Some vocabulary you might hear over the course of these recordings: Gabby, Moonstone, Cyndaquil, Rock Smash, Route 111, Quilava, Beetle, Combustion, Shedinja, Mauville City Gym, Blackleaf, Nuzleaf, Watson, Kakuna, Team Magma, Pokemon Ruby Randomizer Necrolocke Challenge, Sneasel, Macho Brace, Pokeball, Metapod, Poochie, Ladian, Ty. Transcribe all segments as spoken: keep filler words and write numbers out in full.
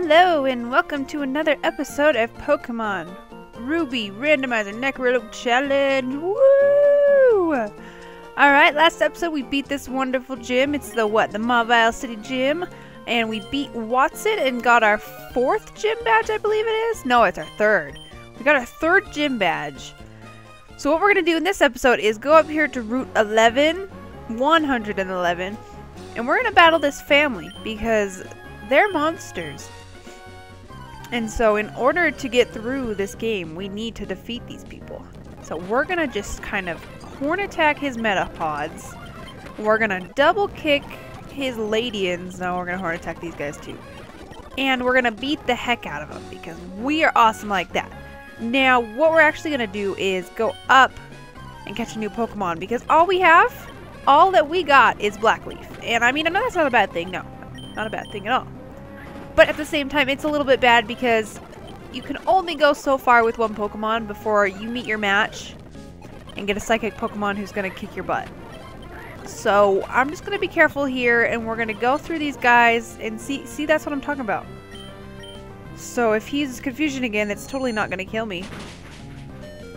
Hello and welcome to another episode of Pokemon Ruby Randomizer Necrolocke Challenge. Woo! Alright, last episode we beat this wonderful gym. It's the what? The Mauville City Gym. And we beat Watson and got our fourth gym badge, I believe it is? No, it's our third. We got our third gym badge. So what we're going to do in this episode is go up here to Route eleven, one eleven, and we're going to battle this family because they're monsters. And so in order to get through this game, we need to defeat these people. So we're going to just kind of horn attack his Metapods. We're going to double kick his Ladians. No, we're going to horn attack these guys too. And we're going to beat the heck out of them because we are awesome like that. Now, what we're actually going to do is go up and catch a new Pokemon because all we have, all that we got is Blackleaf. And I mean, I know that's not a bad thing. No, not a bad thing at all. But at the same time, it's a little bit bad because you can only go so far with one Pokemon before you meet your match and get a psychic Pokemon who's going to kick your butt. So I'm just going to be careful here, and we're going to go through these guys and see, see that's what I'm talking about. So if he uses confusion again, it's totally not going to kill me.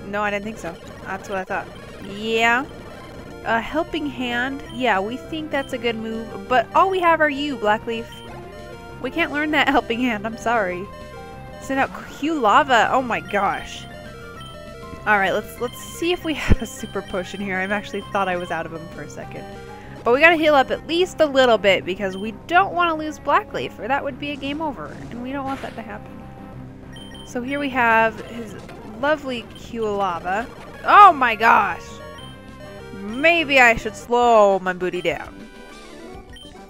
No, I didn't think so. That's what I thought. Yeah. A helping hand. Yeah, we think that's a good move, but all we have are you, Blackleaf. We can't learn that helping hand. I'm sorry. Send out Quilava. Oh my gosh. All right, let's let's see if we have a super potion here. I actually thought I was out of them for a second, but we gotta heal up at least a little bit because we don't want to lose Blackleaf, or that would be a game over, and we don't want that to happen. So here we have his lovely Quilava. Oh my gosh. Maybe I should slow my booty down.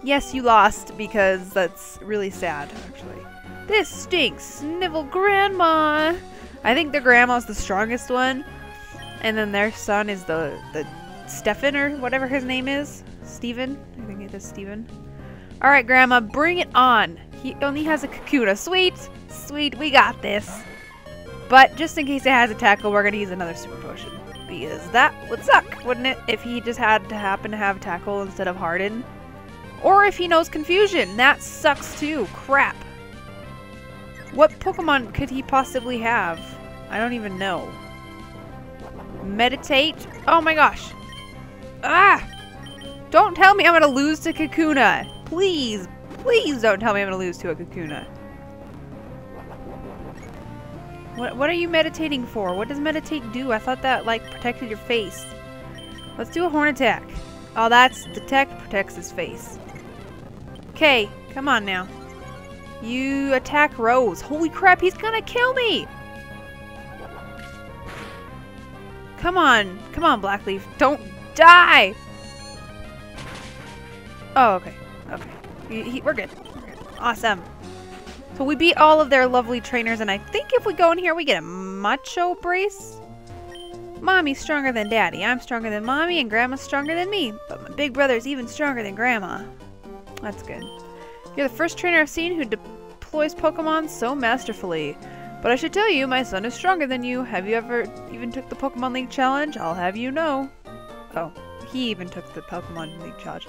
Yes, you lost, because that's really sad, actually. This stinks! Snivel Grandma! I think the grandma's the strongest one. And then their son is the, the Stefan, or whatever his name is. Steven? I think it is Steven. Alright, Grandma, bring it on! He only has a Kakuna. Sweet! Sweet, we got this. But just in case it has a tackle, we're going to use another super potion. Because that would suck, wouldn't it? If he just had to happen to have tackle instead of harden. Or if he knows confusion, that sucks too. Crap. What Pokemon could he possibly have? I don't even know. Meditate? Oh my gosh. Ah! Don't tell me I'm gonna lose to Kakuna. Please, please don't tell me I'm gonna lose to a Kakuna. What, what are you meditating for? What does meditate do? I thought that, like, protected your face. Let's do a horn attack. Oh, that's detect protects his face. Okay, come on now. You attack Rose. Holy crap, he's gonna kill me! Come on. Come on, Blackleaf. Don't die! Oh, okay. Okay. He, he, we're good. We're good. Awesome. So we beat all of their lovely trainers, and I think if we go in here, we get a Macho Brace. Mommy's stronger than Daddy. I'm stronger than Mommy, and Grandma's stronger than me. But my big brother's even stronger than Grandma. That's good. You're the first trainer I've seen who deploys Pokemon so masterfully. But I should tell you, my son is stronger than you. Have you ever even took the Pokemon League Challenge? I'll have you know. Oh, he even took the Pokemon League Challenge.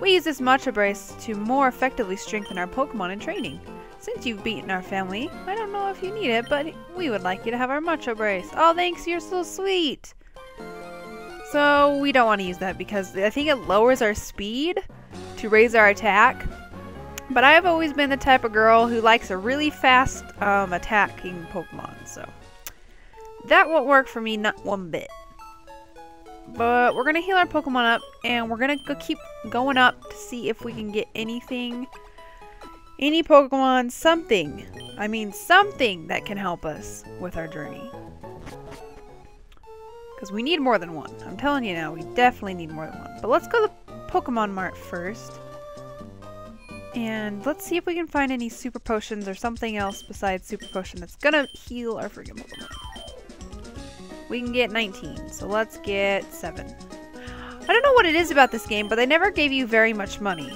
We use this Macho Brace to more effectively strengthen our Pokemon in training. Since you've beaten our family, I don't know if you need it, but we would like you to have our Macho Brace. Oh, thanks, you're so sweet! So, we don't want to use that because I think it lowers our speed to raise our attack. But I've always been the type of girl who likes a really fast um, attacking Pokemon, so that won't work for me, not one bit. But we're going to heal our Pokemon up, and we're going to go keep going up to see if we can get anything. Any Pokemon, something. I mean, something that can help us with our journey. Because we need more than one. I'm telling you now, we definitely need more than one. But let's go to the Pokemon Mart first. And let's see if we can find any Super Potions or something else besides Super Potion that's gonna heal our freaking Pokemon. We can get nineteen, so let's get seven. I don't know what it is about this game, but they never gave you very much money.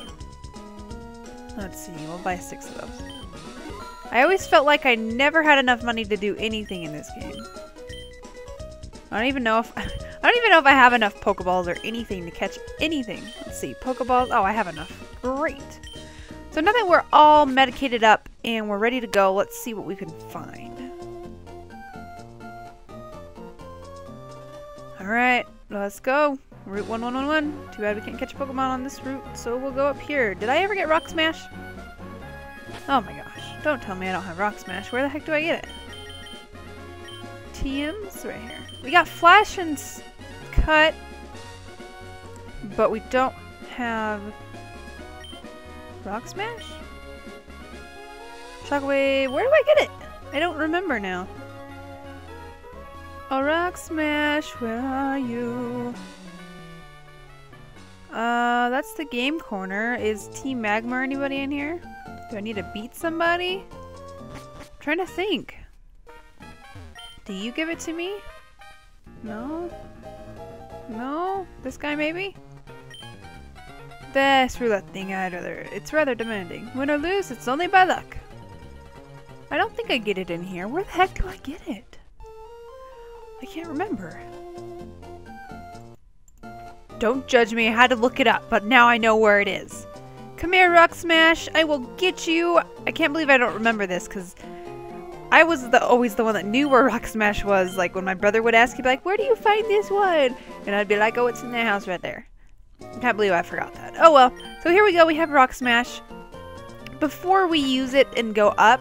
Let's see, we'll buy six of those. I always felt like I never had enough money to do anything in this game. I don't even know if I don't even know if I have enough Pokeballs or anything to catch anything. Let's see, Pokeballs. Oh, I have enough. Great. So now that we're all medicated up and we're ready to go, let's see what we can find. Alright, let's go. Route one one one one. Too bad we can't catch a Pokemon on this route, so we'll go up here. Did I ever get Rock Smash? Oh my gosh. Don't tell me I don't have Rock Smash. Where the heck do I get it? T Ms? Right here. We got Flash and Cut, but we don't have Rock Smash? Shockwave, where do I get it? I don't remember now. Oh, Rock Smash, where are you? Uh, that's the game corner. Is Team Magma or anybody in here? Do I need to beat somebody? I'm trying to think. Do you give it to me? No? No? This guy maybe? This roulette thing, I'd rather, it's rather demanding. Win or lose, it's only by luck. I don't think I get it in here. Where the heck do I get it? I can't remember. Don't judge me, I had to look it up, but now I know where it is. Come here, Rock Smash, I will get you. I can't believe I don't remember this, because I was the, always the one that knew where Rock Smash was. Like when my brother would ask, he'd be like, where do you find this one? And I'd be like, oh, it's in the house right there. I can't believe I forgot that. Oh well. So here we go. We have Rock Smash. Before we use it and go up,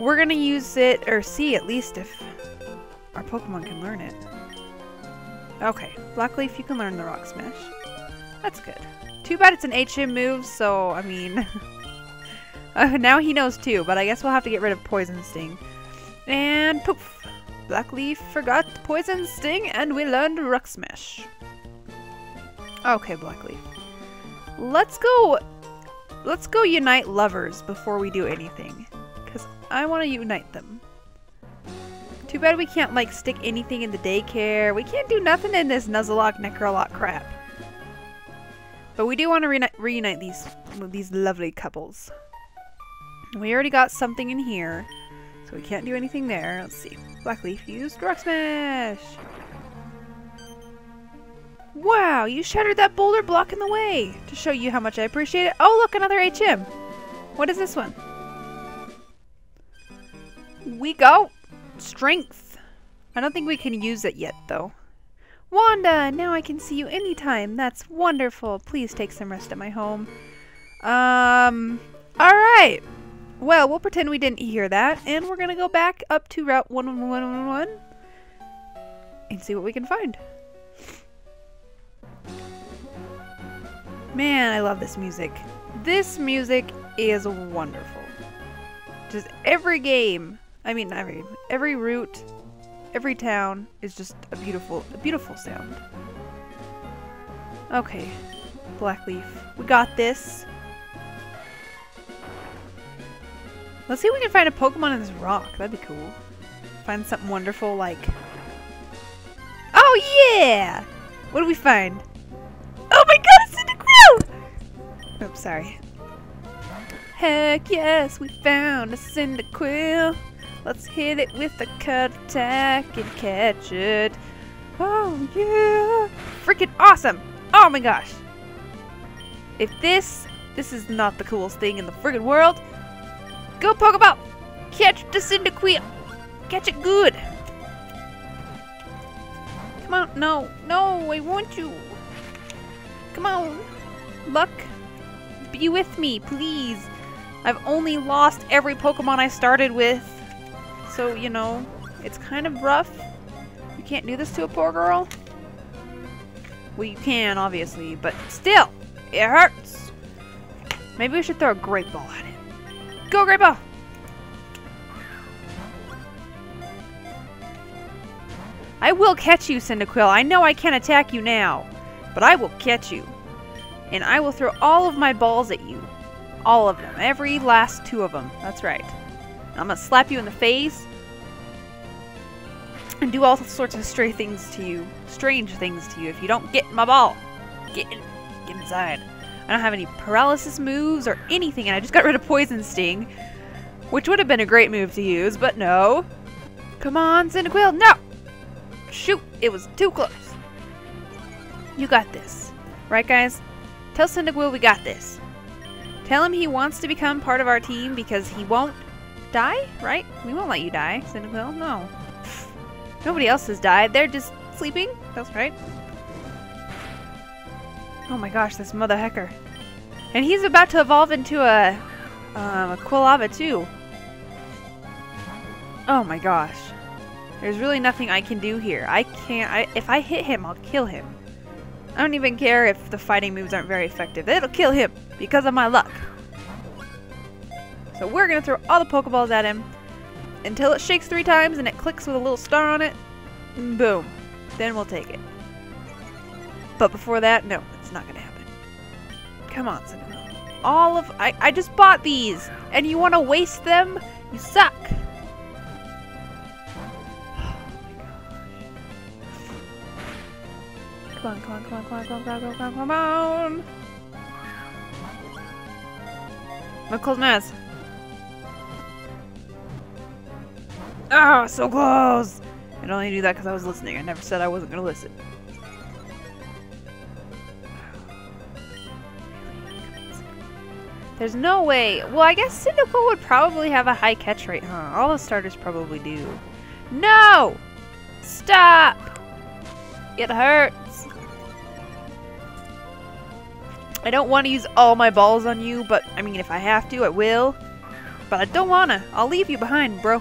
we're going to use it, or see at least if our Pokemon can learn it. Okay. Blackleaf, you can learn the Rock Smash. That's good. Too bad it's an H M move, so, I mean... uh, now he knows too, but I guess we'll have to get rid of Poison Sting. And poof! Blackleaf forgot Poison Sting, and we learned Rock Smash. Okay, Blackleaf. Let's go... Let's go unite lovers before we do anything. Because I want to unite them. Too bad we can't, like, stick anything in the daycare. We can't do nothing in this Nuzleaf Necrolocke crap. But we do want to re reunite these, these lovely couples. We already got something in here. So we can't do anything there. Let's see. Blackleaf used Rock Smash! Wow, you shattered that boulder block in the way! To show you how much I appreciate it. Oh, look, another H M! What is this one? We go! Strength! I don't think we can use it yet, though. Wanda, now I can see you anytime. That's wonderful. Please take some rest at my home. Um, alright! Well, we'll pretend we didn't hear that, and we're gonna go back up to Route one one one one and see what we can find. Man, I love this music. This music is wonderful. Just every game, I mean every every route, every town is just a beautiful, a beautiful sound. Okay, Blackleaf, we got this. Let's see if we can find a Pokemon in this rock. That'd be cool. Find something wonderful like... Oh yeah! What do we find? Oh my god! Oops, sorry. Heck yes, we found a Cyndaquil. Let's hit it with a cut attack and catch it. Oh yeah! Freaking awesome! Oh my gosh! If this, this is not the coolest thing in the friggin' world, go Pokeball! Catch the Cyndaquil! Catch it good! Come on, no, no, I want you! Come on! Luck! Be with me, please. I've only lost every Pokemon I started with. So, you know, it's kind of rough. You can't do this to a poor girl. Well, you can, obviously, but still, it hurts. Maybe we should throw a Great Ball at it. Go, Great Ball! I will catch you, Cyndaquil. I know I can't attack you now, but I will catch you. And I will throw all of my balls at you. All of them. Every last two of them. That's right. I'm going to slap you in the face. And do all sorts of stray things to you. Strange things to you if you don't get in my ball. Get in. Get inside. I don't have any paralysis moves or anything. And I just got rid of Poison Sting. Which would have been a great move to use. But no. Come on, Cyndaquil. No. Shoot. It was too close. You got this. Right, guys? Tell Cyndaquil we got this. Tell him he wants to become part of our team because he won't die, right? We won't let you die, Cyndaquil. No. Nobody else has died. They're just sleeping. That's right. Oh my gosh, this mother hecker. And he's about to evolve into a, um, a Quilava too. Oh my gosh. There's really nothing I can do here. I can't... I, if I hit him, I'll kill him. I don't even care if the fighting moves aren't very effective. It'll kill him because of my luck. So we're going to throw all the Pokeballs at him until it shakes three times and it clicks with a little star on it. Boom. Then we'll take it. But before that, no, it's not going to happen. Come on, Cyndaquil. All of... I, I just bought these and you want to waste them? You suck. Come on, come on, come on, come on, come on, come on, come on, come on! My cold nose. Oh, so close! I only knew that because I was listening. I never said I wasn't going to listen. There's no way. Well, I guess Cyndaquil would probably have a high catch rate, huh? All the starters probably do. No! Stop! It hurts. I don't want to use all my balls on you, but, I mean, if I have to, I will. But I don't want to. I'll leave you behind, bro.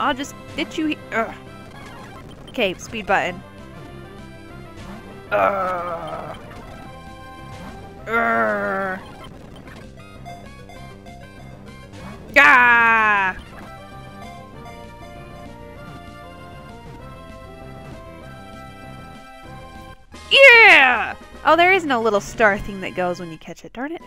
I'll just ditch you here. Okay, speed button. Ugh. Ugh. Ah! Yeah! Oh, there is no little star thing that goes when you catch it, darn it.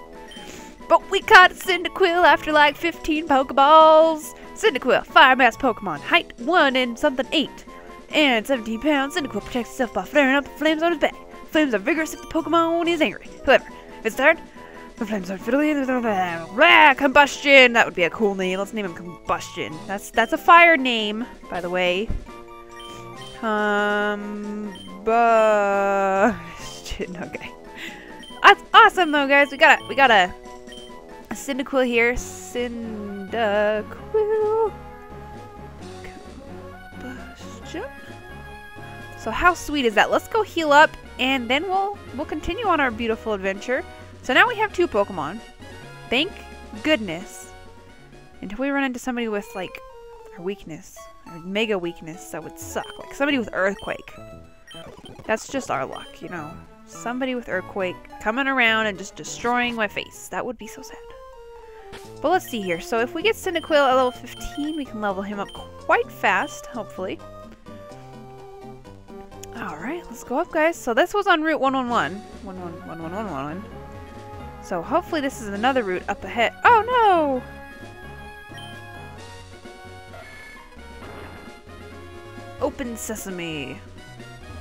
But we caught Cyndaquil after like fifteen Pokeballs. Cyndaquil, fire mass Pokemon, height one and something eight. And seventeen pounds, Cyndaquil protects itself by flaring up the flames on his back. Flames are vigorous if the Pokemon is angry. However, if it's tired, the flames are fiddly. Blah, Combustion! That would be a cool name. Let's name him Combustion. That's that's a fire name, by the way. Um, but... Okay, that's awesome though, guys. We got a we got a, a Cyndaquil here. Cyndaquil Combustion. So how sweet is that? Let's go heal up, and then we'll we'll continue on our beautiful adventure. So now we have two Pokemon. Thank goodness. Until we run into somebody with like our weakness, our mega weakness, that would suck. Like somebody with Earthquake. That's just our luck, you know. Somebody with Earthquake coming around and just destroying my face. That would be so sad. But let's see here. So if we get Cyndaquil at level fifteen, we can level him up quite fast, hopefully. Alright, let's go up, guys. So this was on Route one eleven. one one one one one one. So hopefully this is another route up ahead. Oh no! Open sesame.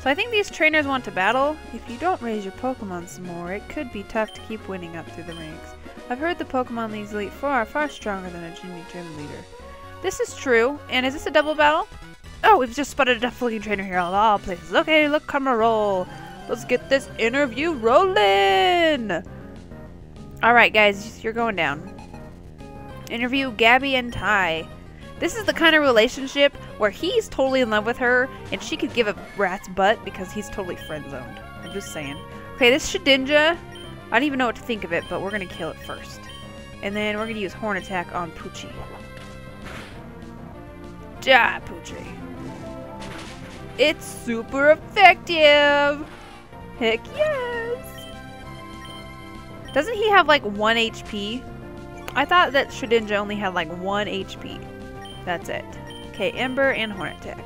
So I think these trainers want to battle. If you don't raise your Pokemon some more, it could be tough to keep winning up through the ranks. I've heard the Pokemon League's Elite Four are far stronger than a junior gym leader. This is true. And is this a double battle? Oh, we've just spotted a tough-looking trainer here all, all places. Okay, look, camera roll. Let's get this interview rolling. All right, guys, you're going down. Interview Gabby and Ty. This is the kind of relationship where he's totally in love with her and she could give a rat's butt because he's totally friend-zoned. I'm just saying. Okay, this Shedinja, I don't even know what to think of it, but we're going to kill it first. And then we're going to use Horn Attack on Poochie. Die, Poochie. It's super effective! Heck yes! Doesn't he have like one H P? I thought that Shedinja only had like one H P. That's it. Okay, Ember and Horn Attack.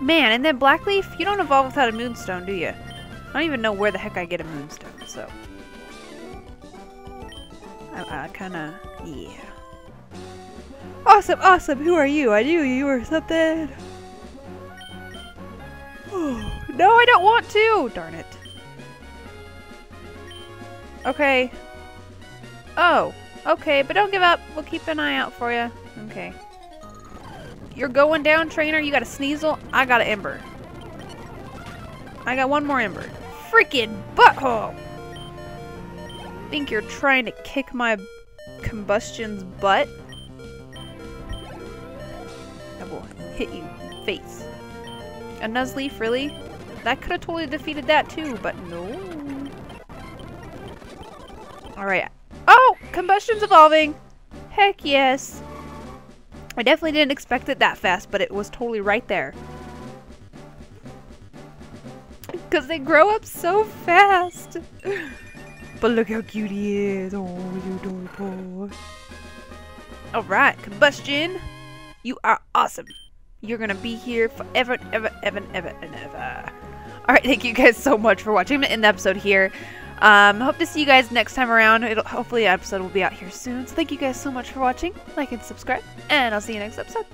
Man, and then Blackleaf, you don't evolve without a Moonstone, do you? I don't even know where the heck I get a Moonstone, so... I, I kinda... yeah. Awesome, awesome! Who are you? I knew you were something! No, I don't want to! Darn it. Okay. Oh. Okay, but don't give up. We'll keep an eye out for you. Okay. You're going down, trainer. You got a Sneasel. I got an Ember. I got one more Ember. Freaking butthole! think you're trying to kick my Combustion's butt? I will hit you. Face. A Nuzleaf, really? That could have totally defeated that too, but no. Alright. Oh! Combustion's evolving! Heck yes! I definitely didn't expect it that fast, but it was totally right there. Because they grow up so fast! But look how cute he is! Oh, you're adorable. Alright, Combustion! You are awesome! You're gonna be here forever and ever, ever, and ever, and ever. Alright, thank you guys so much for watching. I'm gonna end the episode here. Um, hope to see you guys next time around. It'll, hopefully, an episode will be out here soon. So thank you guys so much for watching. Like and subscribe, and I'll see you next episode.